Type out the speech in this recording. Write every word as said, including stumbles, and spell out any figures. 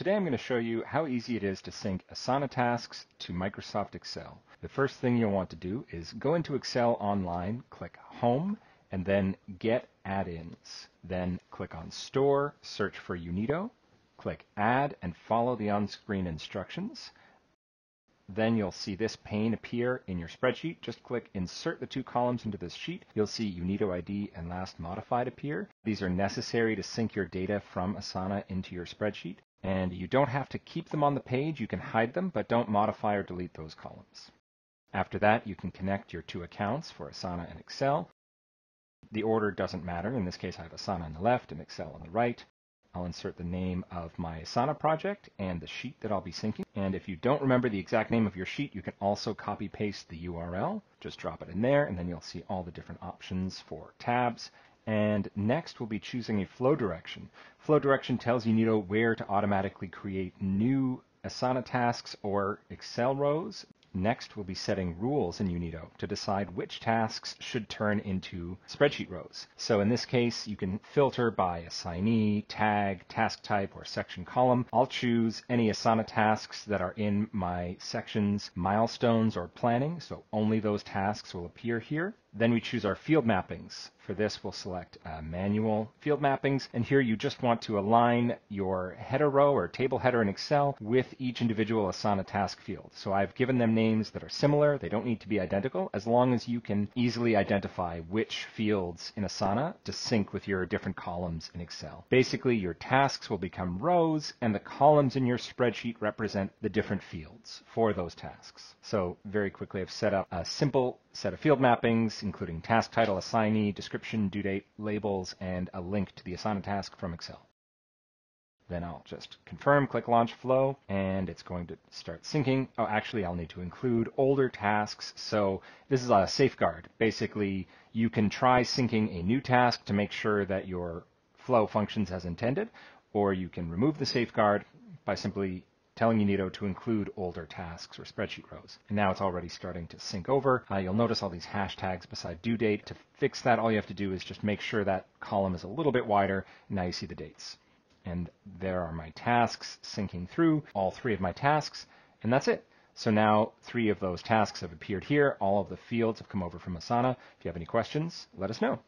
Today I'm going to show you how easy it is to sync Asana tasks to Microsoft Excel. The first thing you'll want to do is go into Excel Online, click Home, and then Get Add-ins. Then click on Store, search for Unito, click Add, and follow the on-screen instructions. Then you'll see this pane appear in your spreadsheet. Just click Insert the two columns into this sheet. You'll see Unito I D and Last Modified appear. These are necessary to sync your data from Asana into your spreadsheet. And you don't have to keep them on the page. You can hide them, but don't modify or delete those columns. After that, you can connect your two accounts for Asana and Excel. The order doesn't matter. In this case, I have Asana on the left and Excel on the right. I'll insert the name of my Asana project and the sheet that I'll be syncing. And if you don't remember the exact name of your sheet, you can also copy paste the U R L. Just drop it in there, and then you'll see all the different options for tabs. And next, we'll be choosing a flow direction. Flow direction tells Unito where to automatically create new Asana tasks or Excel rows. Next, we'll be setting rules in Unito to decide which tasks should turn into spreadsheet rows. So in this case, you can filter by assignee, tag, task type, or section column. I'll choose any Asana tasks that are in my sections, milestones, or planning, so only those tasks will appear here. Then we choose our field mappings. For this, we'll select uh, manual field mappings. And here you just want to align your header row or table header in Excel with each individual Asana task field. So I've given them names that are similar. They don't need to be identical, as long as you can easily identify which fields in Asana to sync with your different columns in Excel. Basically, your tasks will become rows, and the columns in your spreadsheet represent the different fields for those tasks. So very quickly, I've set up a simple set of field mappings, including task title, assignee, description, due date, labels, and a link to the Asana task from Excel. Then I'll just confirm, click Launch Flow, and it's going to start syncing. Oh, actually, I'll need to include older tasks. So this is a safeguard. Basically, you can try syncing a new task to make sure that your flow functions as intended, or you can remove the safeguard by simply telling Unito to include older tasks or spreadsheet rows. And now it's already starting to sync over. Uh, you'll notice all these hashtags beside due date. To fix that, all you have to do is just make sure that column is a little bit wider. And now you see the dates. And there are my tasks syncing through, all three of my tasks, and that's it. So now three of those tasks have appeared here. All of the fields have come over from Asana. If you have any questions, let us know.